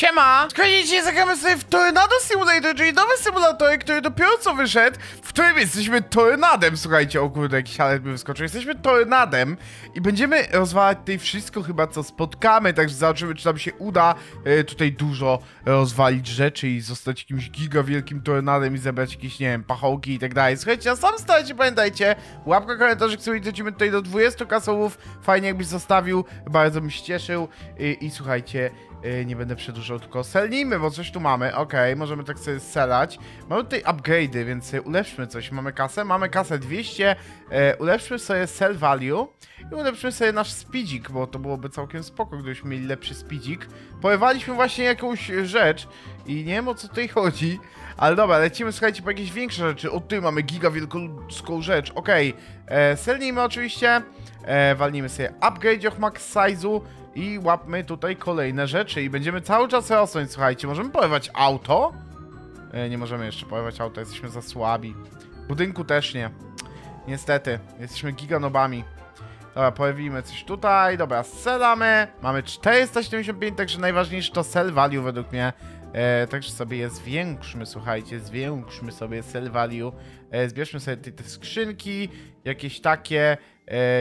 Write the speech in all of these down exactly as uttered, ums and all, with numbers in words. Siema! Koniecznie zagramy sobie w Tornado Simulator, czyli nowy symulator, który dopiero co wyszedł, w którym jesteśmy tornadem. Słuchajcie, o kurde, jakiś alet mi wyskoczył. Jesteśmy tornadem i będziemy rozwalać tutaj wszystko chyba, co spotkamy. Także zobaczymy, czy nam się uda e, tutaj dużo rozwalić rzeczy i zostać jakimś gigawielkim tornadem i zebrać jakieś, nie wiem, pachołki i tak dalej. Słuchajcie, na sam starcie pamiętajcie, łapka, komentarzyk, sobie lecimy tutaj do dwudziestu słów. Fajnie, jakbyś zostawił, bardzo bym się cieszył i, i słuchajcie... Nie będę przedłużał, tylko selnijmy, bo coś tu mamy. Okej, okay, możemy tak sobie selać. Mamy tutaj upgrade'y, więc ulepszmy coś. Mamy kasę, mamy kasę dwieście. E, ulepszmy sobie sell value i ulepszmy sobie nasz speedzik, bo to byłoby całkiem spoko, gdybyśmy mieli lepszy speedzik. Pojewaliśmy właśnie jakąś rzecz i nie wiem, o co tutaj chodzi. Ale dobra, lecimy, słuchajcie, po jakieś większe rzeczy. O, tutaj mamy giga wielką rzecz. Okej, okay. Selnijmy oczywiście. E, walnijmy sobie upgrade of max size'u. I łapmy tutaj kolejne rzeczy i będziemy cały czas rosnąć, słuchajcie. Możemy polewać auto? E, nie możemy jeszcze polewać auto, jesteśmy za słabi. Budynku też nie. Niestety, jesteśmy giganobami. Dobra, pojawimy coś tutaj, dobra, strzelamy. Mamy czterysta siedemdziesiąt pięć, także najważniejsze to sell value według mnie. E, także sobie je zwiększmy, słuchajcie, zwiększmy sobie sell value. E, zbierzmy sobie te, te skrzynki, jakieś takie.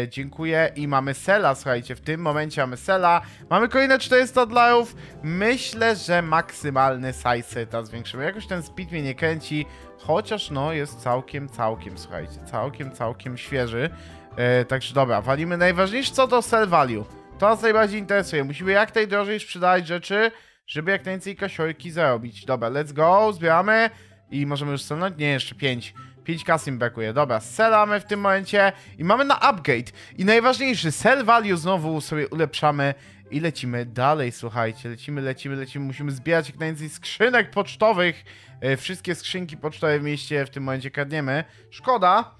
E, dziękuję i mamy sela, słuchajcie, w tym momencie mamy sela. Mamy kolejne czterysta dolarów. Myślę, że maksymalny size ta zwiększymy. Jakoś ten speed mnie nie kręci, chociaż no jest całkiem, całkiem, słuchajcie, całkiem, całkiem świeży. E, także dobra, walimy najważniejsze co do sell value. To nas najbardziej interesuje. Musimy jak najdrożej sprzedać rzeczy, żeby jak najwięcej kasiorki zarobić. Dobra, let's go, zbieramy i możemy już stanąć. Nie, jeszcze pięć. pięć kasy mi brakuje. Dobra, selamy w tym momencie i mamy na upgrade. I najważniejszy, sell value znowu sobie ulepszamy i lecimy dalej, słuchajcie. Lecimy, lecimy, lecimy. Musimy zbierać jak najwięcej skrzynek pocztowych. E, wszystkie skrzynki pocztowe w mieście w tym momencie kradniemy. Szkoda,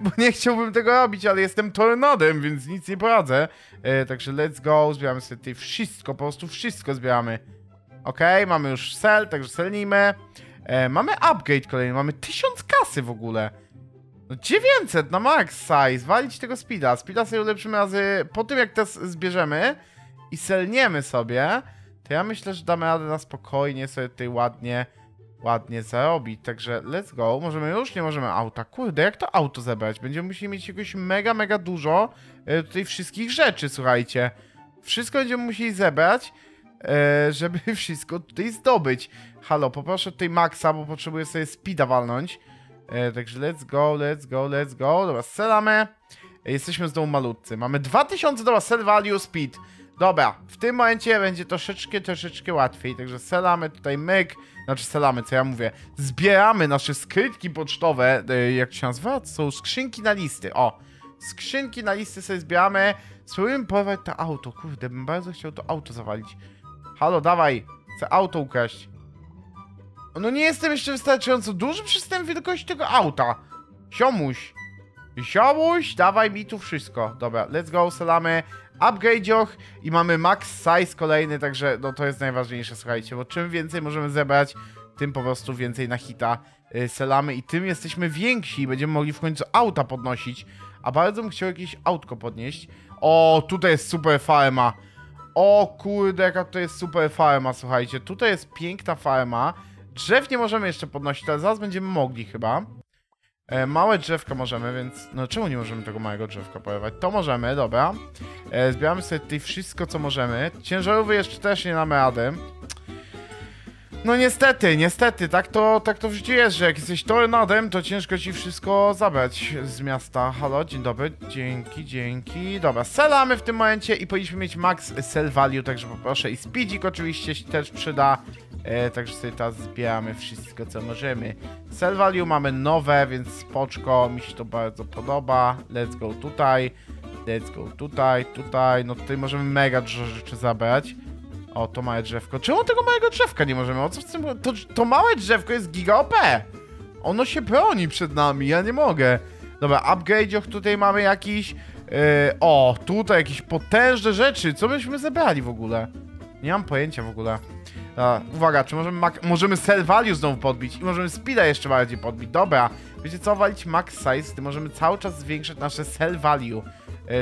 bo nie chciałbym tego robić, ale jestem tornadem, więc nic nie poradzę. E, także let's go. Zbieramy sobie tutaj wszystko, po prostu wszystko zbieramy. Okej, okay, mamy już sell, także selnijmy. E, mamy upgrade kolejny, mamy tysiąc kasy w ogóle. No dziewięćset na max size, walić tego speeda. Speeda sobie ulepszymy razy po tym, jak teraz zbierzemy i selniemy sobie, to ja myślę, że damy radę na spokojnie sobie tutaj ładnie, ładnie zarobić. Także let's go, możemy już, nie możemy auta. Kurde, jak to auto zebrać? Będziemy musieli mieć jakoś mega, mega dużo e, tutaj wszystkich rzeczy, słuchajcie. Wszystko będziemy musieli zebrać, żeby wszystko tutaj zdobyć. Halo, poproszę tutaj Maxa, bo potrzebuję sobie speeda walnąć. E, także let's go, let's go, let's go. Dobra, selamy. E, jesteśmy znowu malutcy. Mamy dwa tysiące, dobra, sell value, speed. Dobra, w tym momencie będzie troszeczkę, troszeczkę łatwiej. Także selamy tutaj myk. Znaczy selamy, co ja mówię. Zbieramy nasze skrytki pocztowe. E, jak się nazywa? To są skrzynki na listy. O, skrzynki na listy sobie zbieramy. Spróbujmy porwać to auto. Kurde, bym bardzo chciał to auto zawalić. Halo, dawaj, chcę auto ukraść. No nie jestem jeszcze wystarczająco duży przy tym wielkości tego auta. Ziomuś. Ziomuś, dawaj mi tu wszystko. Dobra, let's go, selamy. Upgrade'och i mamy max size kolejny, także no to jest najważniejsze, słuchajcie, bo czym więcej możemy zebrać, tym po prostu więcej na hita yy, selamy i tym jesteśmy więksi i będziemy mogli w końcu auta podnosić. A bardzo bym chciał jakieś autko podnieść. O, tutaj jest super farma. O kurde, jaka to jest super farma, słuchajcie. Tutaj jest piękna farma. Drzew nie możemy jeszcze podnosić, ale zaraz będziemy mogli chyba. E, małe drzewka możemy, więc... No czemu nie możemy tego małego drzewka porywać? To możemy, dobra. E, zbieramy sobie tutaj wszystko, co możemy. Ciężarówki jeszcze też nie mamy rady. No niestety, niestety, tak to, tak to w życiu jest, że jak jesteś tornadem, to ciężko ci wszystko zabrać z miasta. Halo, dzień dobry, dzięki, dzięki. Dobra, selamy w tym momencie i powinniśmy mieć max sell value, także poproszę. I speedzik oczywiście się też przyda, e, także sobie teraz zbieramy wszystko, co możemy. Sell value mamy nowe, więc spoczko, mi się to bardzo podoba. Let's go tutaj, let's go tutaj, tutaj, no tutaj możemy mega dużo rzeczy zabrać. O, to małe drzewko. Czemu tego małego drzewka nie możemy? O co w tym... To, to małe drzewko jest giga O P. Ono się broni przed nami, ja nie mogę. Dobra, upgrade'och tutaj mamy jakiś... Yy, o, tutaj jakieś potężne rzeczy. Co myśmy zebrali w ogóle? Nie mam pojęcia w ogóle. Dobra, uwaga, czy możemy możemy sell value znowu podbić? I możemy speeda jeszcze bardziej podbić. Dobra, wiecie co? Walić max size, to możemy cały czas zwiększać nasze sell value.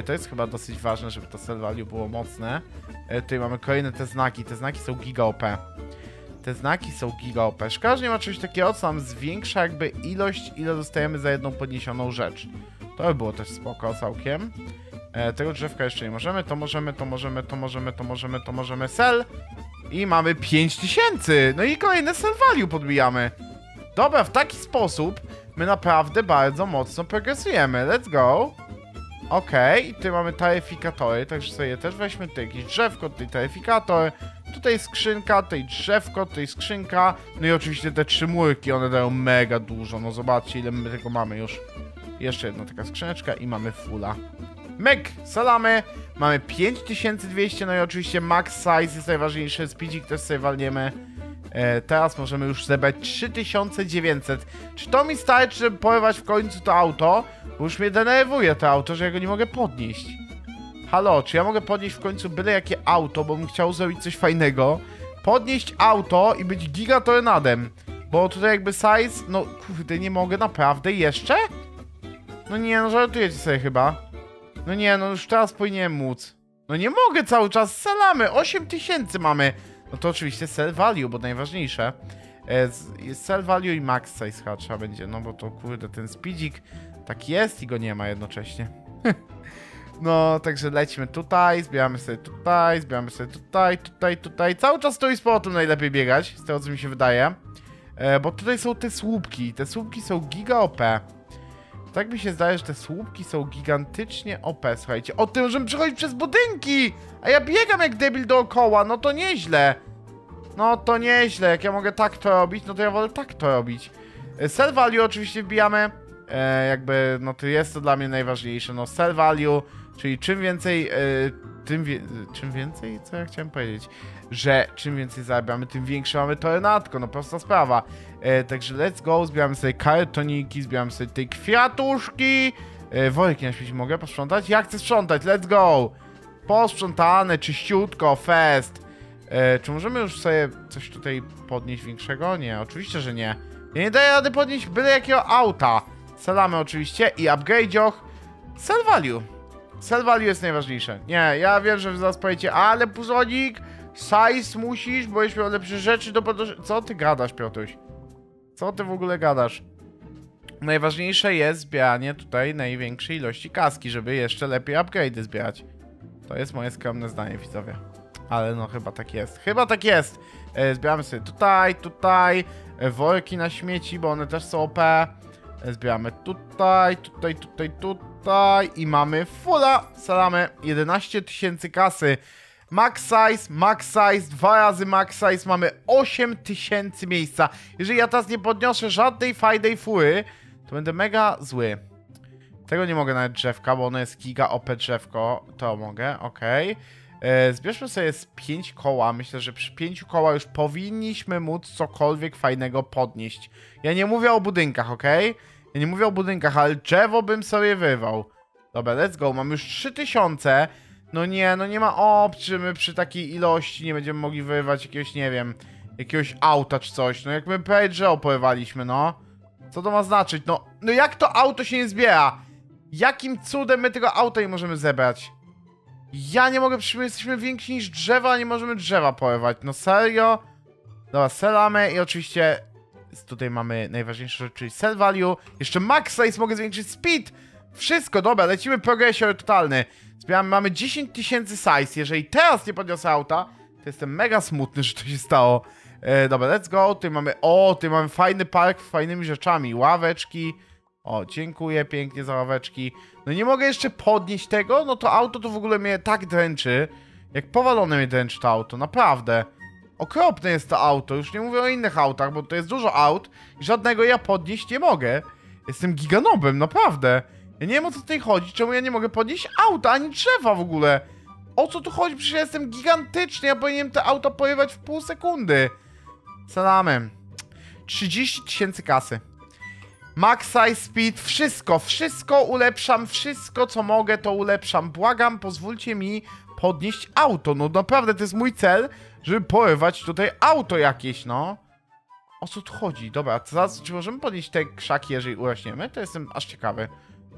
To jest chyba dosyć ważne, żeby to sell value było mocne. E, tutaj mamy kolejne te znaki. Te znaki są giga O P. Te znaki są giga O P. Każdy ma coś takiego, co nam zwiększa jakby ilość, ile dostajemy za jedną podniesioną rzecz. To by było też spoko całkiem. E, tego drzewka jeszcze nie możemy. To możemy, to możemy, to możemy, to możemy, to możemy. Sell. I mamy pięć tysięcy. No i kolejne sell value podbijamy. Dobra, w taki sposób my naprawdę bardzo mocno progresujemy. Let's go. Okej, okay. I tutaj mamy taryfikatory, także sobie też weźmy tutaj jakieś drzewko, tutaj taryfikator, tutaj skrzynka, tutaj drzewko, tutaj skrzynka. No i oczywiście te trzy murki, one dają mega dużo. No zobaczcie, ile my tego mamy już. Jeszcze jedna taka skrzyneczka i mamy fulla. Myk, salamy, mamy pięć tysięcy dwieście, no i oczywiście max size jest najważniejszy, speedik też sobie walniemy. E, teraz możemy już zebrać trzy tysiące dziewięćset. Czy to mi starczy, żeby porwać w końcu to auto? Bo już mnie denerwuje to auto, że ja go nie mogę podnieść. Halo, czy ja mogę podnieść w końcu byle jakie auto, bo bym chciał zrobić coś fajnego? Podnieść auto i być gigatornadem. Bo tutaj jakby size, no kurde, nie mogę naprawdę jeszcze? No nie, no żartujecie sobie chyba. No nie, no już teraz powinienem móc. No nie mogę cały czas, salamy, osiem tysięcy mamy. No to oczywiście sell value, bo najważniejsze. Jest sell value i max size chyba trzeba będzie, no bo to kurde ten speedzik tak jest i go nie ma jednocześnie. No, także lećmy tutaj, zbieramy sobie tutaj, zbieramy sobie tutaj, tutaj, tutaj. Cały czas tu i z powrotem najlepiej biegać, z tego co mi się wydaje. E, bo tutaj są te słupki, te słupki są giga O P. Tak mi się zdaje, że te słupki są gigantycznie O P, słuchajcie. O tym, żebym przechodził przez budynki! A ja biegam jak debil dookoła, no to nieźle. No to nieźle, jak ja mogę tak to robić, no to ja wolę tak to robić. Sell value oczywiście wbijamy. E, jakby, no to jest to dla mnie najważniejsze, no sell value, czyli czym więcej, e, tym wie, czym więcej, co ja chciałem powiedzieć, że czym więcej zarabiamy, tym większe mamy tornadko, no prosta sprawa. E, także let's go, zbieramy sobie kartoniki, zbieramy sobie te kwiatuszki, e, worki na świecie mogę posprzątać? Ja chcę sprzątać, let's go! Posprzątane, czyściutko, fest. E, czy możemy już sobie coś tutaj podnieść większego? Nie, oczywiście, że nie. Ja nie daję rady podnieść byle jakiego auta. Selamy oczywiście i upgrade'och. Sell value. Sell value jest najważniejsze. Nie, ja wiem, że zaraz powiecie, ale puzonik, size musisz, bo jeśli miał lepsze rzeczy do podnoszenia. Co ty gadasz, Piotruś? Co ty w ogóle gadasz? Najważniejsze jest zbieranie tutaj największej ilości kaski, żeby jeszcze lepiej upgrade'y zbierać. To jest moje skromne zdanie, widzowie. Ale no chyba tak jest. Chyba tak jest! Zbieramy sobie tutaj, tutaj, worki na śmieci, bo one też są O P. Zbieramy tutaj, tutaj, tutaj, tutaj i mamy fulla, salamy, jedenaście tysięcy kasy. Max size, max size, dwa razy max size, mamy osiem tysięcy miejsca. Jeżeli ja teraz nie podniosę żadnej fajnej fury, to będę mega zły. Tego nie mogę nawet drzewka, bo ono jest giga O P drzewko, to mogę, okej. Okay. Zbierzmy sobie z pięć koła, myślę, że przy pięciu koła już powinniśmy móc cokolwiek fajnego podnieść. Ja nie mówię o budynkach, okej? Okay? Ja nie mówię o budynkach, ale drzewo bym sobie wyrwał. Dobra, let's go, mam już trzy tysiące. No nie, no nie ma opcji, czy my przy takiej ilości nie będziemy mogli wyrywać jakiegoś, nie wiem, jakiegoś auta czy coś. No jak my prawie drzewo porywaliśmy, no. Co to ma znaczyć? No, no jak to auto się nie zbiera? Jakim cudem my tego auta nie możemy zebrać? Ja nie mogę, przecież my jesteśmy więksi niż drzewa, a nie możemy drzewa porywać. No serio? Dobra, selamy i oczywiście tutaj mamy najważniejsze rzeczy, czyli sell value. Jeszcze max size, mogę zwiększyć speed. Wszystko, dobra, lecimy, progresor totalny. Zbieramy, mamy dziesięć tysięcy size. Jeżeli teraz nie podniosę auta, to jestem mega smutny, że to się stało. E, dobra, let's go. Tutaj mamy, o, tutaj mamy fajny park z fajnymi rzeczami. Ławeczki. O, dziękuję pięknie za ławeczki. No nie mogę jeszcze podnieść tego, no to auto to w ogóle mnie tak dręczy. Jak powalone mnie dręczy to auto, naprawdę. Okropne jest to auto, już nie mówię o innych autach, bo to jest dużo aut i żadnego ja podnieść nie mogę. Jestem giganobem, naprawdę. Ja nie wiem, o co tutaj chodzi, czemu ja nie mogę podnieść auta, ani drzewa w ogóle. O co tu chodzi? Przecież ja jestem gigantyczny, ja powinienem te auta porywać w pół sekundy. Salamem. trzydzieści tysięcy kasy. Max size, speed, wszystko, wszystko ulepszam, wszystko co mogę to ulepszam. Błagam, pozwólcie mi podnieść auto. No naprawdę, to jest mój cel, żeby porywać tutaj auto jakieś, no. O co tu chodzi? Dobra, to zaraz, czy możemy podnieść te krzaki, jeżeli urośniemy? To jestem aż ciekawy.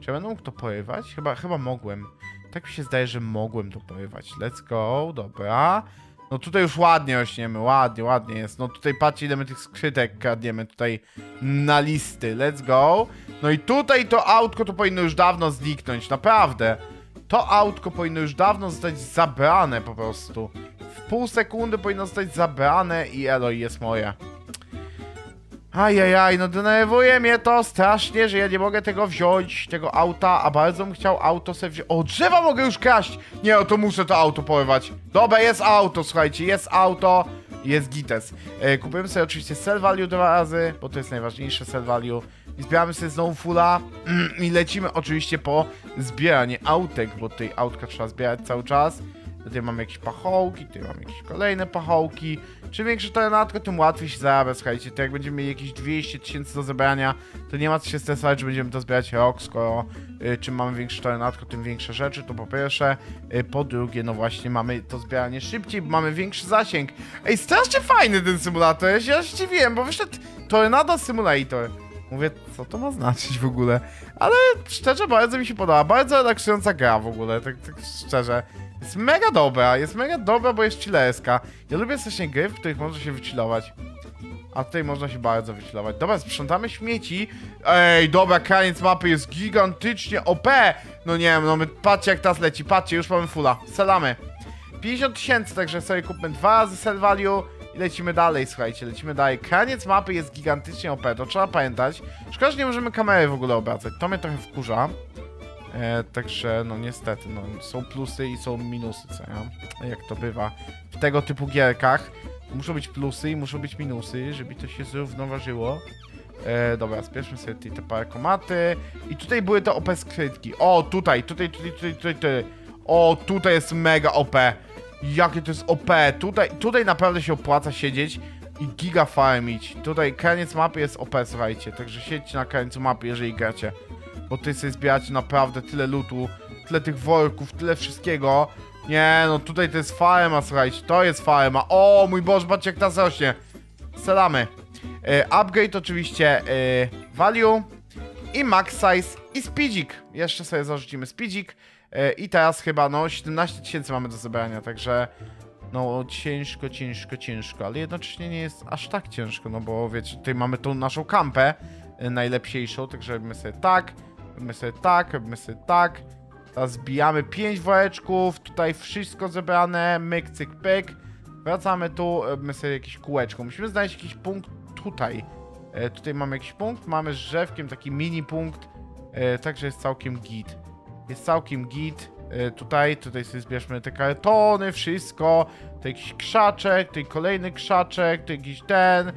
Czy ja będę mógł to porywać? Chyba, chyba mogłem. Tak mi się zdaje, że mogłem tu pływać. Let's go, dobra. No tutaj już ładnie rośniemy, ładnie, ładnie jest. No tutaj patrzcie, ile my tych skrzytek kradniemy tutaj na listy. Let's go. No i tutaj to autko to powinno już dawno zniknąć, naprawdę. To autko powinno już dawno zostać zabrane po prostu. W pół sekundy powinno zostać zabrane i elo, jest moje. Ajajaj, no denerwuje mnie to strasznie, że ja nie mogę tego wziąć, tego auta, a bardzo bym chciał auto sobie wziąć. O, drzewa mogę już kraść! Nie, o to muszę to auto porywać. Dobra, jest auto, słuchajcie, jest auto, jest gites. E, kupujemy sobie oczywiście sell value dwa razy, bo to jest najważniejsze sell value. I zbieramy sobie znowu fulla i lecimy oczywiście po zbieranie autek, bo tej autka trzeba zbierać cały czas. Tutaj mam jakieś pachołki, tutaj mam jakieś kolejne pachołki. Czym większe tornadko, tym łatwiej się zarabia, słuchajcie. To jak będziemy mieli jakieś dwieście tysięcy do zebrania, to nie ma co się stresować, że będziemy to zbierać rok, skoro y, czym mamy większe tornadko, tym większe rzeczy, to po pierwsze. Y, po drugie, no właśnie, mamy to zbieranie szybciej, bo mamy większy zasięg. Ej, strasznie fajny ten symulator, ja się aż dziwiłem, bo wyszedł Tornado Simulator. Mówię, co to ma znaczyć w ogóle, ale szczerze bardzo mi się podoba, bardzo relaksująca gra w ogóle, tak, tak szczerze. Jest mega dobra, jest mega dobra, bo jest chillerska. Ja lubię strasznie gry, w których można się wychillować. A tutaj można się bardzo wychillować. Dobra, sprzątamy śmieci. Ej, dobra, koniec mapy jest gigantycznie O P. No nie wiem, no my, patrzcie jak teraz leci, patrzcie, już mamy fulla. Selamy. pięćdziesiąt tysięcy, także sobie kupmy dwa razy sell value. I lecimy dalej, słuchajcie, lecimy dalej. Koniec mapy jest gigantycznie O P, to trzeba pamiętać. Szkoda, że nie możemy kamery w ogóle obracać, to mnie trochę wkurza. E, także, no niestety, no, są plusy i są minusy, co ja? Jak to bywa w tego typu gierkach. Muszą być plusy i muszą być minusy, żeby to się zrównoważyło. E, dobra, spierzmy sobie tutaj te parkomaty. I tutaj były te O P skrytki. O, tutaj, tutaj, tutaj, tutaj, tutaj, tutaj. O, tutaj jest mega O P. Jakie to jest O P. Tutaj, tutaj naprawdę się opłaca siedzieć i giga farmić. Tutaj koniec mapy jest O P, słuchajcie. Także siedźcie na końcu mapy, jeżeli gracie. Bo tutaj sobie zbieracie naprawdę tyle lootu, tyle tych worków, tyle wszystkiego. Nie, no tutaj to jest farma, słuchajcie, to jest farma. O mój Boże, patrzcie jak teraz rośnie. Selamy. Yy, upgrade oczywiście, yy, value i max size i speedzik. Jeszcze sobie zarzucimy speedzik. Yy, I teraz chyba, no, siedemnaście tysięcy mamy do zebrania, także... No ciężko, ciężko, ciężko, ale jednocześnie nie jest aż tak ciężko, no bo wiecie, tutaj mamy tą naszą kampę yy, najlepsiejszą, także robimy sobie tak. Robimy sobie tak, robimy sobie tak. Teraz zbijamy pięć woreczków. Tutaj wszystko zebrane. Myk, cyk, pyk. Wracamy tu, robimy sobie jakieś kółeczko. Musimy znaleźć jakiś punkt tutaj. E, tutaj mamy jakiś punkt. Mamy z drzewkiem taki mini punkt. E, także jest całkiem git. Jest całkiem git. E, tutaj, tutaj sobie zbierzmy te kartony, wszystko. To jakiś krzaczek, tutaj kolejny krzaczek, to jakiś ten.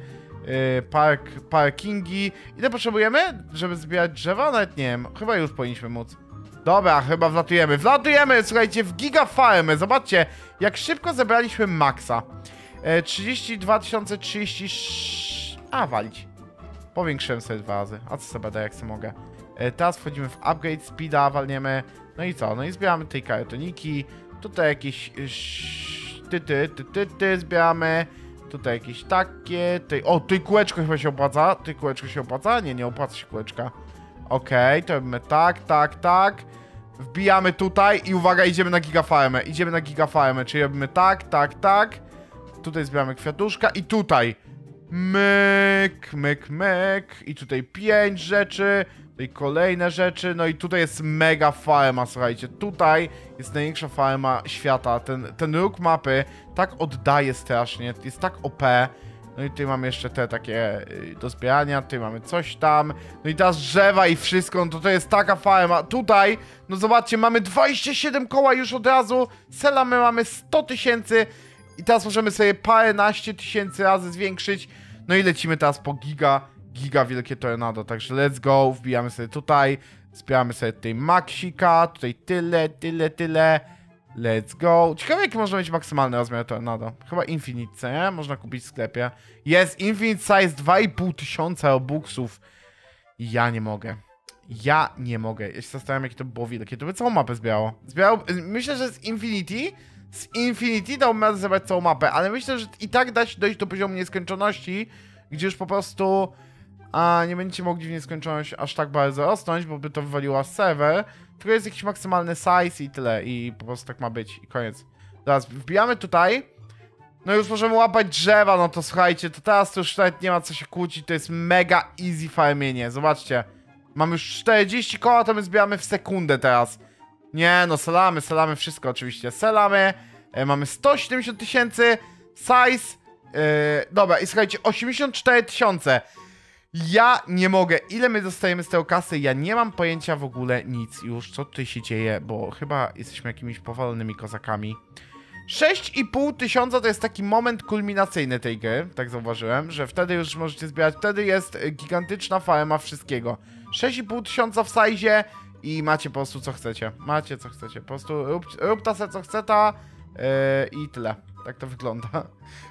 Park, parkingi. Ile potrzebujemy, żeby zbierać drzewa? Nawet nie wiem, chyba już powinniśmy móc. Dobra, chyba wlatujemy, wlatujemy, słuchajcie, w gigafarmę. Zobaczcie, jak szybko zebraliśmy maksa. trzydzieści dwa tysiące trzydzieści... A, walić. Powiększyłem sobie dwa razy, a co sobie da, jak sobie mogę. Teraz wchodzimy w upgrade speeda, walniemy. No i co, no i zbieramy tej kartoniki. Tutaj jakieś... Ty, ty, ty, ty, ty, zbieramy. Tutaj jakieś takie... Tej... O, tutaj kółeczko chyba się opłaca. Tutaj kółeczko się opłaca? Nie, nie opłaca się kółeczka. Okej, okay, to robimy tak, tak, tak. Wbijamy tutaj i uwaga, idziemy na gigafarmę. Idziemy na gigafarmę, czyli robimy tak, tak, tak. Tutaj zbieramy kwiatuszka i tutaj. Myk, myk, myk. I tutaj pięć rzeczy. Tutaj kolejne rzeczy. No i tutaj jest mega farma, słuchajcie. Tutaj jest największa farma świata. Ten, ten róg mapy tak oddaje strasznie. Jest tak O P. No i tutaj mamy jeszcze te takie do zbierania. Tutaj mamy coś tam. No i teraz drzewa i wszystko. No to, to jest taka farma. Tutaj, no zobaczcie, mamy dwadzieścia siedem koła już od razu. Sela my mamy sto tysięcy. I teraz możemy sobie paręnaście tysięcy razy zwiększyć. No i lecimy teraz po giga. Giga wielkie tornado, także let's go, wbijamy sobie tutaj, zbieramy sobie tutaj maxika, tutaj tyle, tyle, tyle, let's go. Ciekawe jaki można mieć maksymalny rozmiar tornado, chyba infinite, nie? Można kupić w sklepie. Jest infinite size dwa i pół tysiąca robuxów. Ja nie mogę, ja nie mogę, ja się zastanawiam jakie to było wielkie, to by całą mapę zbierało. Zbierało, myślę, że z infinity, z infinity dałbym radę zebrać całą mapę, ale myślę, że i tak da się dojść do poziomu nieskończoności, gdzie już po prostu... A nie będziecie mogli w nieskończoność aż tak bardzo rosnąć, bo by to wywaliło serwer. Tylko jest jakiś maksymalny size i tyle. I po prostu tak ma być. I koniec. Teraz wbijamy tutaj. No już możemy łapać drzewa. No to słuchajcie, to teraz to już nawet nie ma co się kłócić. To jest mega easy farmienie. Zobaczcie. Mam już czterdzieści koła, to my zbijamy w sekundę teraz. Nie no, selamy, selamy wszystko oczywiście. Selamy. E, mamy sto siedemdziesiąt tysięcy. Size. Yy, dobra, i słuchajcie, osiemdziesiąt cztery tysiące. Ja nie mogę. Ile my dostajemy z tego kasy? Ja nie mam pojęcia w ogóle nic już, co tutaj się dzieje, bo chyba jesteśmy jakimiś powolonymi kozakami. sześć i pół tysiąca to jest taki moment kulminacyjny tej gry, tak zauważyłem, że wtedy już możecie zbierać, wtedy jest gigantyczna farma wszystkiego. sześć i pół tysiąca w sajzie i macie po prostu co chcecie, macie co chcecie, po prostu rób, rób ta se co chce ta yy, i tyle. Tak to wygląda.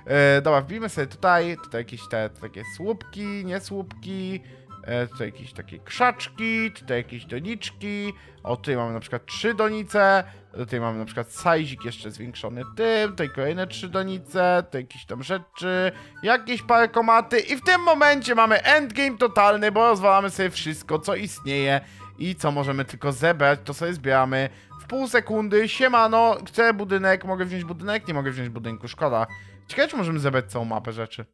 E, dobra, wbijmy sobie tutaj. Tutaj jakieś te takie słupki, nie słupki. E, tutaj jakieś takie krzaczki, tutaj jakieś doniczki. O, tutaj mamy na przykład trzy donice. Tutaj mamy na przykład sajzik jeszcze zwiększony tym. Tutaj kolejne trzy donice. Tutaj jakieś tam rzeczy. Jakieś parę komaty. I w tym momencie mamy endgame totalny, bo rozwalamy sobie wszystko, co istnieje i co możemy tylko zebrać. To sobie zbieramy. Pół sekundy, siemano, chcę budynek, mogę wziąć budynek, nie mogę wziąć budynku, szkoda. Ciekawe, czy możemy zebrać całą mapę rzeczy.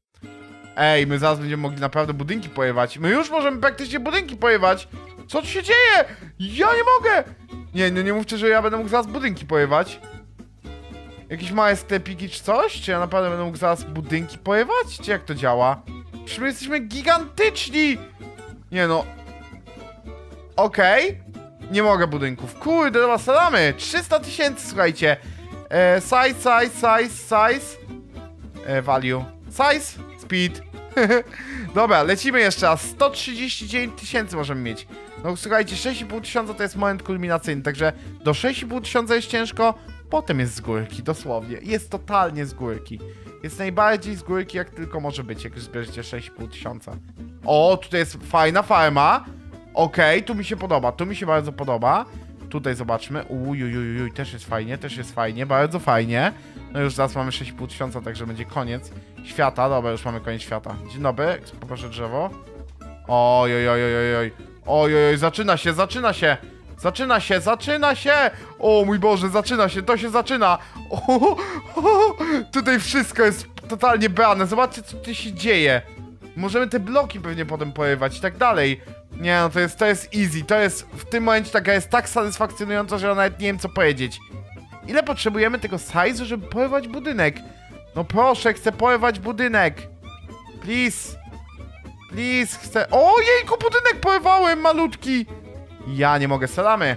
Ej, my zaraz będziemy mogli naprawdę budynki pojewać. My już możemy praktycznie budynki pojewać. Co tu się dzieje? Ja nie mogę! Nie, no nie mówcie, że ja będę mógł zaraz budynki pojewać. Jakieś małe sklepiki czy coś? Czy ja naprawdę będę mógł zaraz budynki pojewać? Czy jak to działa? Przecież my jesteśmy gigantyczni! Nie no. Okej. Okay. Nie mogę budynków. Kurde, dobra, salamy. trzysta tysięcy, słuchajcie. E, size, size, size, size. E, value. Size, speed. Dobra, lecimy jeszcze raz. sto trzydzieści dziewięć tysięcy możemy mieć. No słuchajcie, sześć i pół tysiąca to jest moment kulminacyjny, także do sześć i pół tysiąca jest ciężko, potem jest z górki, dosłownie. Jest totalnie z górki. Jest najbardziej z górki, jak tylko może być, jak już zbierzecie sześć i pół tysiąca. O, tutaj jest fajna farma. Okej, okay, tu mi się podoba, tu mi się bardzo podoba. Tutaj zobaczmy, ujujujuj, też jest fajnie, też jest fajnie, bardzo fajnie. No już zaraz mamy sześć i pół tysiąca, także będzie koniec świata, dobra, już mamy koniec świata. Dzień dobry, poproszę drzewo. Ojojojojojoj, ojojoj, zaczyna się, zaczyna się, zaczyna się, zaczyna się. O mój Boże, zaczyna się, to się zaczyna. O, o, o, tutaj wszystko jest totalnie brane, zobaczcie co tutaj się dzieje. Możemy te bloki pewnie potem porywać i tak dalej. Nie no, to jest, to jest easy, to jest, w tym momencie taka jest tak satysfakcjonująca, że ja nawet nie wiem co powiedzieć. Ile potrzebujemy tego size'u, żeby porywać budynek? No proszę, chcę porywać budynek. Please. Please, chcę... O jejku, budynek porywałem, malutki. Ja nie mogę, salamy.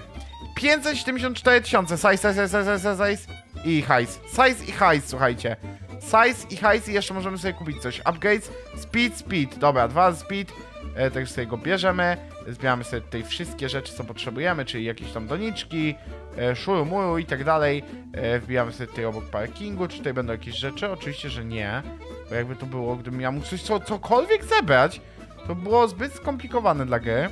pięćset siedemdziesiąt cztery tysiące, size, size, size, size, size i hajs. Size i hajs, słuchajcie. Size i hajs i jeszcze możemy sobie kupić coś. Upgrades, speed, speed. Dobra, dwa razy speed. E, także sobie go bierzemy. Zbieramy sobie tutaj wszystkie rzeczy, co potrzebujemy, czyli jakieś tam doniczki, e, szuru, muru i tak dalej. E, wbijamy sobie tutaj obok parkingu. Czy tutaj będą jakieś rzeczy? Oczywiście, że nie. Bo jakby to było, gdybym ja mógł coś co, cokolwiek zebrać, to było zbyt skomplikowane dla gry.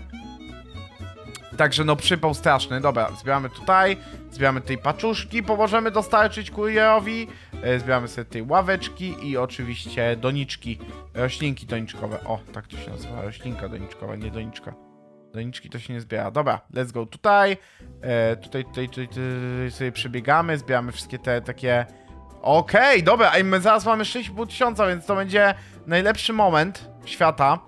Także no przypał straszny. Dobra, zbieramy tutaj, zbieramy tej paczuszki, pomożemy dostarczyć kurierowi, e, zbieramy sobie tej ławeczki i oczywiście doniczki, roślinki doniczkowe. O, tak to się nazywa, roślinka doniczkowa, nie doniczka. Doniczki to się nie zbiera. Dobra, let's go tutaj. E, tutaj, tutaj, tutaj, tutaj sobie przebiegamy, zbieramy wszystkie te takie... Okej, okay, dobra, a my zaraz mamy sześć i pół tysiąca, więc to będzie najlepszy moment świata.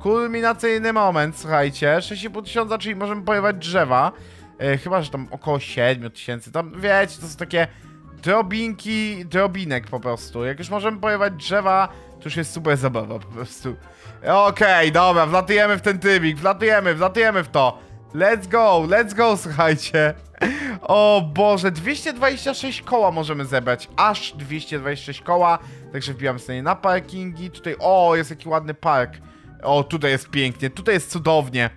Kulminacyjny moment, słuchajcie, sześć i pół tysiąca, czyli możemy pojewać drzewa, e, chyba, że tam około siedem tysięcy, tam wiecie, to są takie drobinki, drobinek po prostu, jak już możemy pojewać drzewa, to już jest super zabawa po prostu. Okej, okay, dobra, wlatujemy w ten trybik, wlatujemy, wlatujemy w to, let's go, let's go, słuchajcie. O Boże, dwieście dwadzieścia sześć koła możemy zebrać, aż dwieście dwadzieścia sześć koła, także wbijam sobie na parkingi, tutaj, o, jest taki ładny park. O, tutaj jest pięknie, tutaj jest cudownie.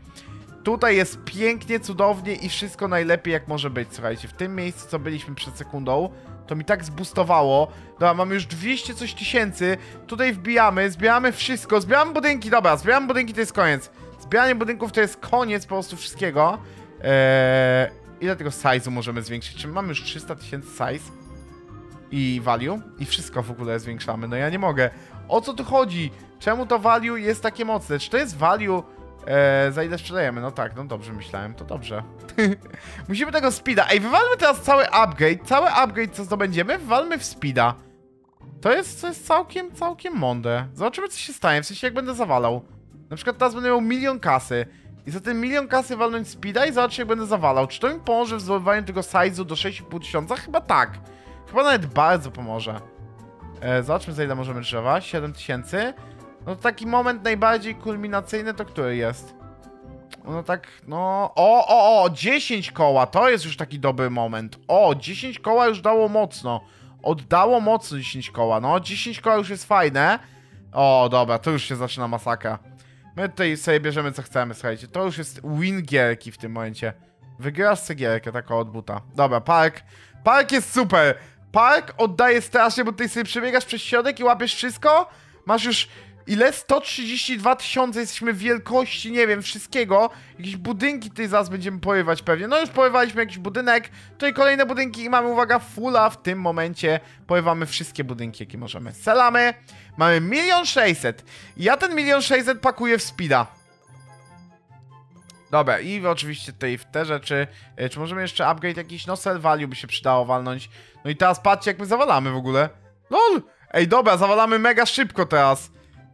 Tutaj jest pięknie, cudownie i wszystko najlepiej jak może być. Słuchajcie, w tym miejscu, co byliśmy przed sekundą, to mi tak zboostowało. Dobra, mamy już dwieście coś tysięcy. Tutaj wbijamy, zbieramy wszystko, zbieramy budynki, dobra, zbieramy budynki, to jest koniec. Zbieranie budynków to jest koniec po prostu wszystkiego. Eee, ile tego size'u możemy zwiększyć? Czy mamy już trzysta tysięcy size i value? I wszystko w ogóle zwiększamy, no ja nie mogę. O co tu chodzi? Czemu to value jest takie mocne? Czy to jest value Eee, za ile sprzedajemy? No tak, no dobrze myślałem, to dobrze. Musimy tego speeda. Ej, wywalmy teraz cały upgrade. Cały upgrade, co zdobędziemy, wywalmy w speeda. To jest, to jest całkiem, całkiem mądre. Zobaczymy, co się stanie, w sensie jak będę zawalał. Na przykład teraz będę miał milion kasy. I za ten milion kasy walnąć speeda i zobaczyć, jak będę zawalał. Czy to mi pomoże w zdobywaniu tego size'u do sześć i pół tysiąca? Chyba tak. Chyba nawet bardzo pomoże. Eee, zobaczmy, za ile możemy drzewa. siedem tysięcy. No to taki moment najbardziej kulminacyjny to który jest? No tak, no... O, o, o! dziesięć koła! To jest już taki dobry moment. O, dziesięć koła już dało mocno. Oddało mocno dziesięć koła. No, dziesięć koła już jest fajne. O, dobra, to już się zaczyna masakra. My tutaj sobie bierzemy, co chcemy, słuchajcie. To już jest win gierki w tym momencie. Wygrasz sobie gierkę taką od buta. Dobra, park. Park jest super! Park oddaje strasznie, bo tutaj sobie przebiegasz przez środek i łapiesz wszystko. Masz już... Ile? sto trzydzieści dwa tysiące, jesteśmy w wielkości, nie wiem, wszystkiego. Jakieś budynki tutaj zaraz będziemy porywać pewnie. No już porywaliśmy jakiś budynek, tutaj kolejne budynki i mamy, uwaga, fulla w tym momencie. Porywamy wszystkie budynki, jakie możemy. Selamy, mamy milion sześćset. Ja ten milion sześćset pakuję w speeda. Dobra, i oczywiście tutaj w te rzeczy, czy możemy jeszcze upgrade jakiś, no sell value by się przydało walnąć. No i teraz patrzcie, jak my zawalamy w ogóle. Lol! Ej, dobra, zawalamy mega szybko teraz.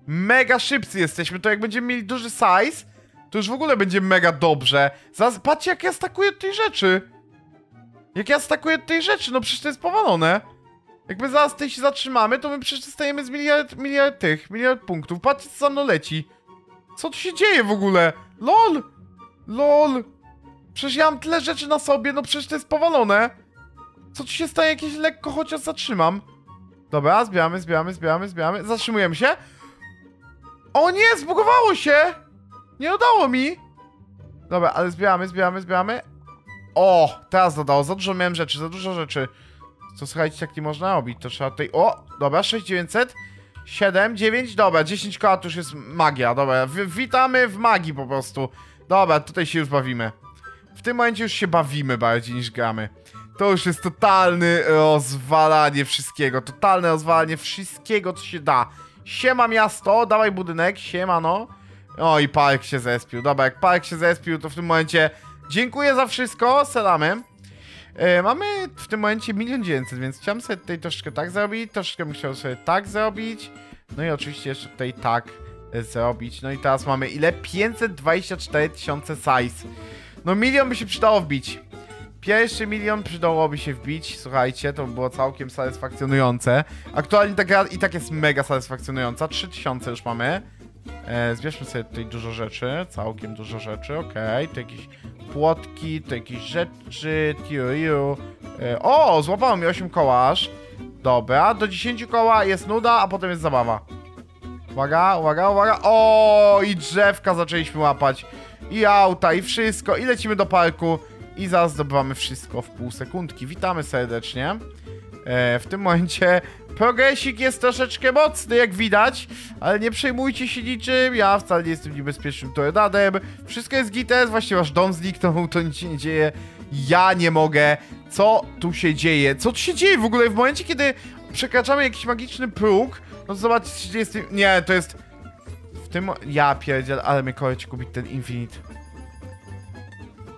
Mega szybcy jesteśmy, to jak będziemy mieli duży size, to już w ogóle będzie mega dobrze. Zaraz, patrzcie, jak ja stakuję od tej rzeczy. Jak ja stakuję od tej rzeczy, no przecież to jest powalone. Jakby zaraz tej się zatrzymamy, to my przecież dostajemy z miliard, miliard tych, miliard punktów. Patrzcie, co za mną leci. Co tu się dzieje w ogóle? LOL! LOL! Przecież ja mam tyle rzeczy na sobie, no przecież to jest powalone. Co tu się staje, jakieś lekko chociaż zatrzymam. Dobra, zbieramy, zbieramy, zbieramy, zbieramy. Zatrzymujemy się. O nie, zbugowało się! Nie udało mi! Dobra, ale zbieramy, zbieramy, zbieramy. O, teraz dodało, za dużo miałem rzeczy, za dużo rzeczy. Co, słuchajcie, tak nie można robić, to trzeba tutaj... O, dobra, sześć tysięcy dziewięćset. siedem, dziewięć, dobra, dziesięć koła to już jest magia, dobra. W witamy w magii po prostu. Dobra, tutaj się już bawimy. W tym momencie już się bawimy bardziej niż gramy. To już jest totalne rozwalanie wszystkiego, totalne rozwalanie wszystkiego, co się da. Siema miasto, dawaj budynek, siemano. O, i park się zespił, dobra, jak park się zespił, to w tym momencie dziękuję za wszystko, selamy. Yy, mamy w tym momencie milion dziewięćset, więc chciałem sobie tutaj troszeczkę tak zrobić, troszeczkę musiał sobie tak zrobić. No i oczywiście jeszcze tutaj tak zrobić, no i teraz mamy ile? pięćset dwadzieścia cztery tysiące size. No milion by się przydało wbić. Pierwszy milion przydałoby się wbić, słuchajcie, to było całkiem satysfakcjonujące. Aktualnie ta gra i tak jest mega satysfakcjonująca, trzy tysiące już mamy. E, zbierzmy sobie tutaj dużo rzeczy, całkiem dużo rzeczy, okej, okay. Tu jakieś płotki, tu jakieś rzeczy, tiu, tiu. E, o, złapało mi osiem koła aż. Dobra, do dziesięciu koła jest nuda, a potem jest zabawa. Uwaga, uwaga, uwaga, o, i drzewka zaczęliśmy łapać, i auta, i wszystko, i lecimy do parku. I zaraz zdobywamy wszystko w pół sekundki. Witamy serdecznie. E, w tym momencie progresik jest troszeczkę mocny, jak widać. Ale nie przejmujcie się niczym. Ja wcale nie jestem niebezpiecznym tornadem. Wszystko jest gites. Właśnie wasz dom zniknął, to nic się nie dzieje. Ja nie mogę. Co tu się dzieje? Co tu się dzieje w ogóle? W momencie, kiedy przekraczamy jakiś magiczny próg, no to zobaczcie, jest... Nie, to jest... W tym... Ja pierdziel, ale mnie koleś kupić ten Infinite.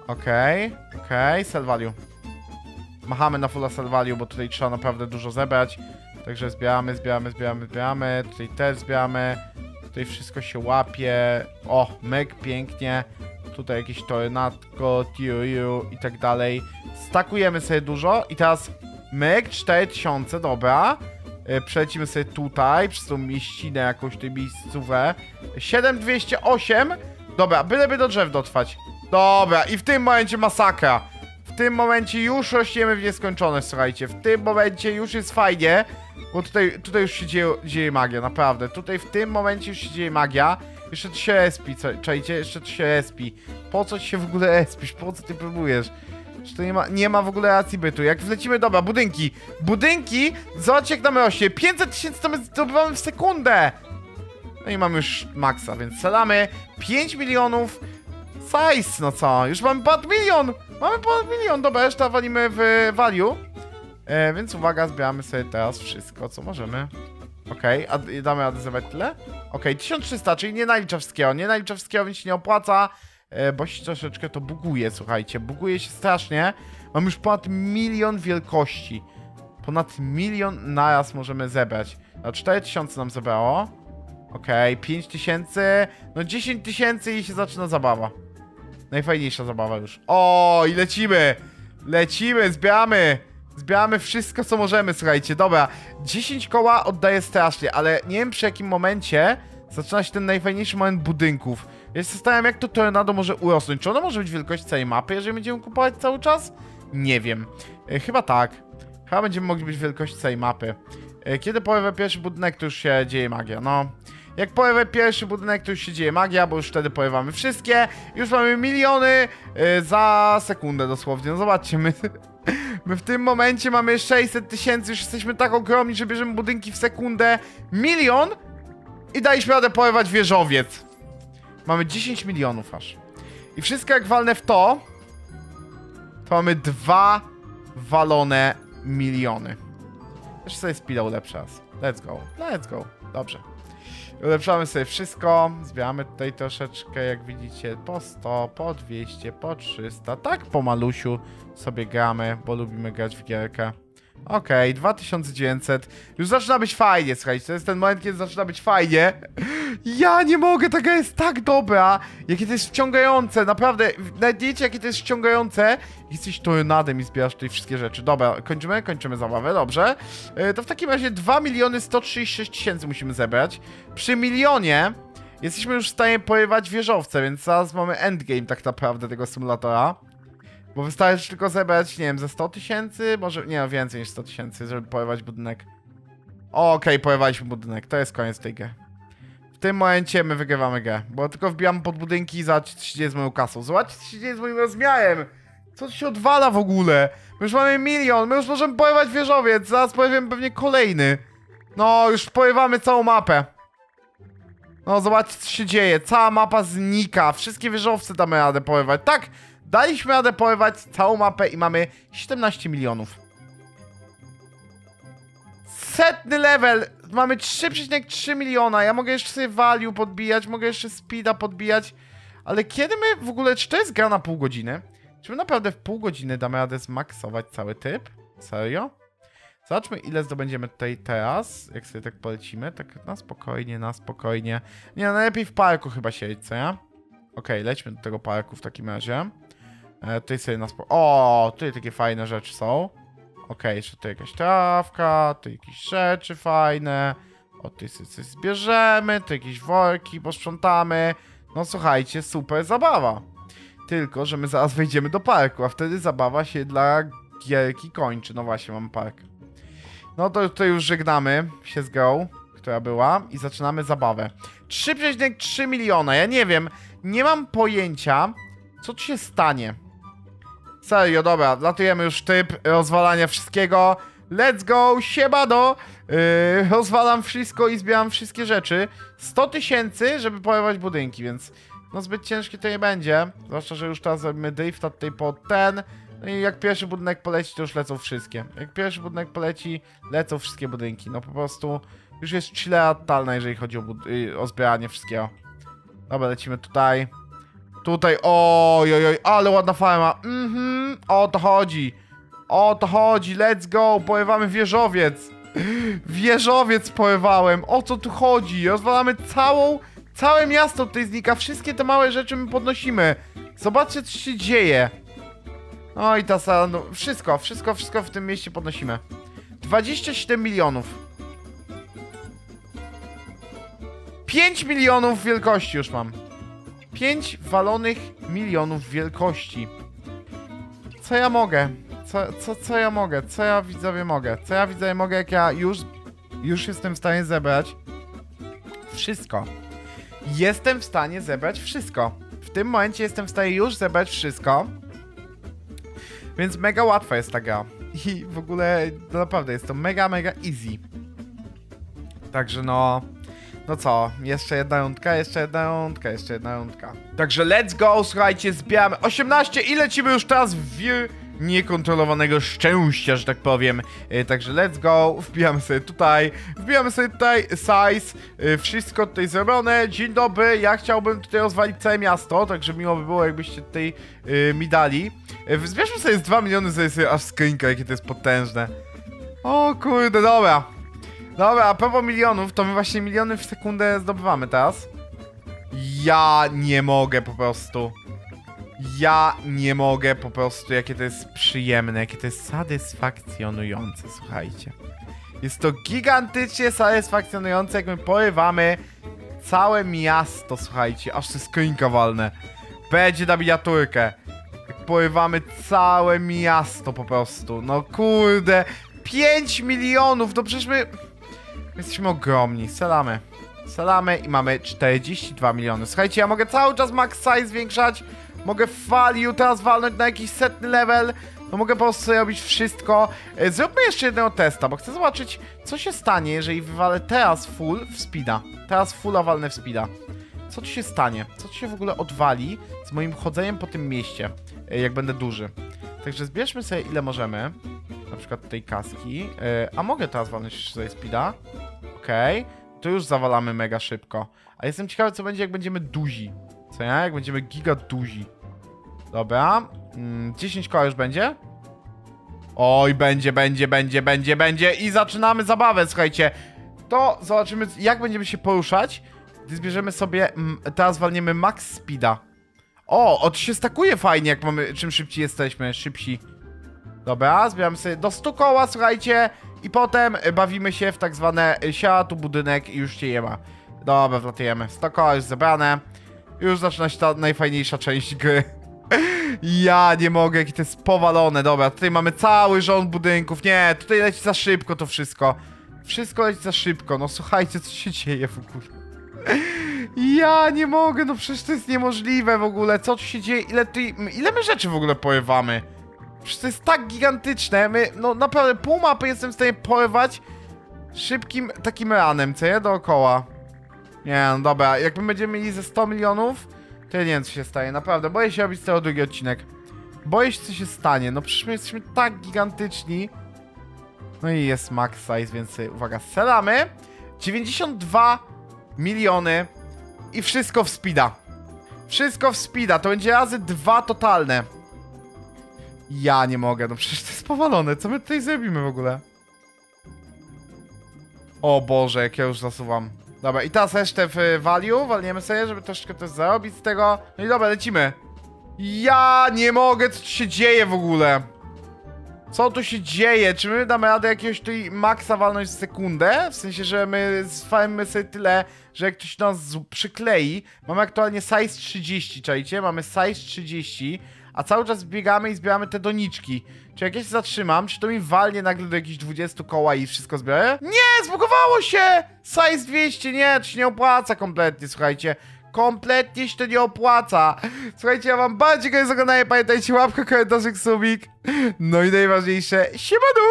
Okej, okay, okej, okay. Sell value. Machamy na fulla sell value, bo tutaj trzeba naprawdę dużo zebrać. Także zbieramy, zbieramy, zbieramy, zbieramy. Tutaj też zbieramy. Tutaj wszystko się łapie. O, myk, pięknie. Tutaj jakieś tornadko, tiu i tak dalej. Stakujemy sobie dużo i teraz myk, cztery tysiące, dobra. Przelecimy sobie tutaj, przez tą mieścinę jakąś, tej miejscówę. siedem tysięcy dwieście osiem. Dobra, byleby do drzew dotrwać. Dobra, i w tym momencie masakra. W tym momencie już rośniemy w nieskończoność, słuchajcie. W tym momencie już jest fajnie, bo tutaj, tutaj już się dzieje, dzieje magia, naprawdę. Tutaj w tym momencie już się dzieje magia. Jeszcze tu się respi, czajcie, jeszcze tu się respi. Po co ci się w ogóle respisz? Po co ty próbujesz? Czy to nie ma, nie ma w ogóle racji bytu. Jak wlecimy, dobra, budynki. Budynki, zobaczcie jak nam rośnie. pięćset tysięcy to my zdobywamy w sekundę. No i mamy już maksa, więc salamy. pięć milionów. Size, no co? Już mamy ponad milion! Mamy ponad milion, dobra, reszta walimy w value. E, więc uwaga, zbieramy sobie teraz wszystko, co możemy. Okej, okay, damy adezywać tyle? Okej, okay, tysiąc trzysta, czyli nie nalicza wszystkiego. Nie nalicza wszystkiego, więc się nie opłaca, bo się troszeczkę to buguje, słuchajcie. Buguje się strasznie. Mam już ponad milion wielkości. Ponad milion naraz możemy zebrać. Na cztery tysiące nam zebrało. Okej, okay, pięć tysięcy. No dziesięć tysięcy i się zaczyna zabawa. Najfajniejsza zabawa już. O, i lecimy! Lecimy, zbieramy! Zbieramy wszystko, co możemy, słuchajcie. Dobra, dziesięć koła oddaję strasznie, ale nie wiem przy jakim momencie zaczyna się ten najfajniejszy moment budynków. Ja się zastanawiam, jak to tornado może urosnąć. Czy ono może być wielkość całej mapy, jeżeli będziemy kupować cały czas? Nie wiem. E, chyba tak. Chyba będziemy mogli być wielkości całej mapy. E, kiedy porwę pierwszy budynek, to już się dzieje magia, no. Jak porwę pierwszy budynek, to już się dzieje magia, bo już wtedy porywamy wszystkie. Już mamy miliony e, za sekundę dosłownie. No zobaczcie, my... My w tym momencie mamy sześćset tysięcy, już jesteśmy tak ogromni, że bierzemy budynki w sekundę. Milion i daliśmy radę porwać wieżowiec. Mamy dziesięć milionów aż. I wszystko jak walnę w to, to mamy dwa walone miliony. Jeszcze sobie spilał lepszy raz. Let's go, let's go. Dobrze. Ulepszamy sobie wszystko, zbieramy tutaj troszeczkę, jak widzicie, po sto, po dwieście, po trzysta, tak po malusiu sobie gramy, bo lubimy grać w gierkę. Okej, okay, dwa tysiące dziewięćset, już zaczyna być fajnie, słuchajcie, to jest ten moment, kiedy zaczyna być fajnie. Ja nie mogę, ta gra jest tak dobra, jakie to jest wciągające, naprawdę, nawet nie wiecie, jakie to jest wciągające. Jesteś tornadem i zbierasz tutaj wszystkie rzeczy. Dobra, kończymy, kończymy zabawę, dobrze. Yy, to w takim razie dwa miliony sto trzydzieści sześć tysięcy musimy zebrać. Przy milionie jesteśmy już w stanie porywać wieżowce, więc zaraz mamy endgame tak naprawdę tego symulatora. Bo wystarczy tylko zebrać, nie wiem, ze sto tysięcy, może, nie, więcej niż sto tysięcy, żeby porywać budynek. Okej, okay, porywaliśmy budynek, to jest koniec tej gry. W tym momencie my wygrywamy grę, bo tylko wbijamy pod budynki i zobaczcie, co się dzieje z moją kasą. Zobaczcie, co się dzieje z moim rozmiarem. Co się odwala w ogóle? My już mamy milion, my już możemy porwać wieżowiec, zaraz pojawiamy pewnie kolejny. No, już porywamy całą mapę. No, zobaczcie, co się dzieje. Cała mapa znika, wszystkie wieżowce damy radę porywać. Tak, daliśmy radę porywać całą mapę i mamy siedemnaście milionów. Setny level! Mamy trzy przecinek trzy miliona, ja mogę jeszcze sobie value podbijać, mogę jeszcze speeda podbijać. Ale kiedy my w ogóle, czy to jest gra na pół godziny? Czy my naprawdę w pół godziny damy radę zmaksować cały typ? Serio? Zobaczmy, ile zdobędziemy tutaj teraz, jak sobie tak polecimy, tak na spokojnie, na spokojnie. Nie, najlepiej w parku chyba siedzieć, co ja? Okej, okay, lećmy do tego parku w takim razie. E, tutaj sobie na spokojnie, o, tutaj takie fajne rzeczy są. Okej, okay, jeszcze tu jakaś trawka, tu jakieś rzeczy fajne. O, tu coś zbierzemy, tu jakieś worki posprzątamy. No słuchajcie, super zabawa. Tylko, że my zaraz wejdziemy do parku, a wtedy zabawa się dla gierki kończy. No właśnie, mamy park. No to tutaj już żegnamy się z grą, która była, i zaczynamy zabawę. trzy przecinek trzy miliona, ja nie wiem, nie mam pojęcia, co tu się stanie. Serio, dobra, latujemy już typ rozwalania wszystkiego. Let's go, siebado! Yy, rozwalam wszystko i zbieram wszystkie rzeczy. sto tysięcy, żeby porywać budynki, więc no zbyt ciężkie to nie będzie. Zwłaszcza, że już teraz zrobimy drifta tutaj pod ten. No i jak pierwszy budynek poleci, to już lecą wszystkie. Jak pierwszy budynek poleci, lecą wszystkie budynki. No po prostu już jest chillera totalna, jeżeli chodzi o, o zbieranie wszystkiego. Dobra, lecimy tutaj. Tutaj, oj, oj, oj, ale ładna farma. Mhm, o to chodzi. O to chodzi, let's go, porywamy wieżowiec. Wieżowiec porywałem, o co tu chodzi? Rozwalamy całą, całe miasto tutaj znika. Wszystkie te małe rzeczy my podnosimy. Zobaczcie, co się dzieje. No i ta sala, no, wszystko, wszystko, wszystko w tym mieście podnosimy. dwadzieścia siedem milionów. pięć milionów wielkości już mam. pięć walonych milionów wielkości. Co ja mogę? Co, co, co ja mogę? Co ja widzowie mogę? Co ja widzowie mogę, jak ja już, już jestem w stanie zebrać wszystko. Jestem w stanie zebrać wszystko. W tym momencie jestem w stanie już zebrać wszystko. Więc mega łatwa jest ta gra. I w ogóle naprawdę jest to mega, mega easy. Także no... No co, jeszcze jedna rundka, jeszcze jedna rundka, jeszcze jedna rundka. Także let's go, słuchajcie, zbijamy osiemnaście i lecimy już teraz w niekontrolowanego szczęścia, że tak powiem. Także let's go, wbijamy sobie tutaj, wbijamy sobie tutaj size, wszystko tutaj zrobione. Dzień dobry, ja chciałbym tutaj rozwalić całe miasto, także miło by było, jakbyście tutaj mi dali. Zbierzmy sobie z dwa miliony, sobie aż skrinka, jakie to jest potężne. O kurde, dobra. Dobra, a propos milionów, to my właśnie miliony w sekundę zdobywamy teraz. Ja nie mogę po prostu. Ja nie mogę po prostu, jakie to jest przyjemne, jakie to jest satysfakcjonujące, słuchajcie. Jest to gigantycznie satysfakcjonujące, jak my porywamy całe miasto, słuchajcie, aż się skrinka walne. Będzie na miniaturkę. Jak porywamy całe miasto po prostu, no kurde. pięć milionów, no przecież my... Jesteśmy ogromni, salamy. Salamy i mamy czterdzieści dwa miliony. Słuchajcie, ja mogę cały czas max size zwiększać. Mogę value teraz walnąć na jakiś setny level. No mogę po prostu robić wszystko. Zróbmy jeszcze jednego testa, bo chcę zobaczyć, co się stanie, jeżeli wywalę teraz full w speeda. Teraz fulla walnę w speeda. Co tu się stanie? Co tu się w ogóle odwali z moim chodzeniem po tym mieście, jak będę duży. Także zbierzmy sobie ile możemy. Na przykład tej kaski. Yy, a mogę teraz walnąć jeszcze tutaj speeda. Okej. Okay. To już zawalamy mega szybko. A jestem ciekawy, co będzie, jak będziemy duzi. Co ja? Jak będziemy giga duzi. Dobra. Mm, dziesięć koła już będzie? Oj, będzie, będzie, będzie, będzie, będzie. I zaczynamy zabawę, słuchajcie. To zobaczymy, jak będziemy się poruszać. Gdy zbierzemy sobie... Mm, teraz walniemy max speeda. O, o, to się stakuje fajnie, jak mamy... Czym szybciej jesteśmy, szybsi. Dobra, zbieramy sobie do stu koła, słuchajcie. I potem bawimy się w tak zwane siała tu budynek i już cię nie ma. Dobra, wlatujemy. sto koła już zebrane. Już zaczyna się ta najfajniejsza część gry. Ja nie mogę, jakie to jest powalone. Dobra, tutaj mamy cały rząd budynków. Nie, tutaj leci za szybko to wszystko. Wszystko leci za szybko. No słuchajcie, co się dzieje w ogóle. Ja nie mogę, no przecież to jest niemożliwe w ogóle. Co tu się dzieje? Ile, ty, ile my rzeczy w ogóle porywamy? Przecież to jest tak gigantyczne, my, no naprawdę pół mapy jestem w stanie porywać szybkim takim ranem, co je dookoła. Nie, no dobra, jak my będziemy mieli ze stu milionów, to ja nie wiem, co się stanie, naprawdę, boję się robić z tego drugi odcinek. Boję się, co się stanie, no przecież my jesteśmy tak gigantyczni. No i jest max size, więc uwaga, selamy. dziewięćdziesiąt dwa miliony i wszystko w speeda. Wszystko w speeda, to będzie razy dwa totalne. Ja nie mogę, no przecież to jest powalone. Co my tutaj zrobimy w ogóle? O Boże, jak ja już zasuwam. Dobra, i teraz jeszcze w value walniemy sobie, żeby troszeczkę też zarobić z tego. No i dobra, lecimy. Ja nie mogę, co tu się dzieje w ogóle? Co tu się dzieje? Czy my damy radę jakiegoś tutaj maksa walnąć w sekundę? W sensie, że my sfajmy sobie tyle, że jak ktoś nas przyklei. Mamy aktualnie size trzydzieści, czajcie? Mamy size trzydzieści. A cały czas biegamy i zbieramy te doniczki. Czy jak ja się zatrzymam, czy to mi walnie nagle do jakichś dwudziestu koła i wszystko zbiorę? Nie, zbugowało się! Size dwieście, nie, to się nie opłaca kompletnie, słuchajcie. Kompletnie się to nie opłaca. Słuchajcie, ja wam bardziej go zaglądaję, pamiętajcie, łapka, komentarz, subik. No i najważniejsze, siemanu!